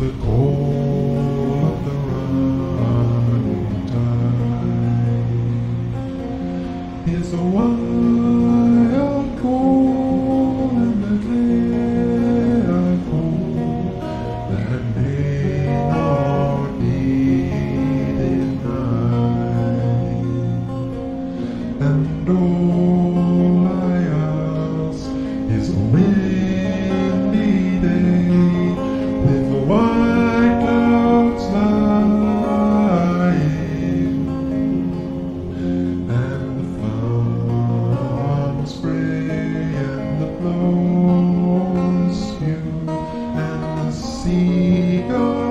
the goal of the running time is a wild goal in the careful that may not be denied, and all I ask is a windy day. White clouds lying, and the farm spray, and the blows you, and the seagull.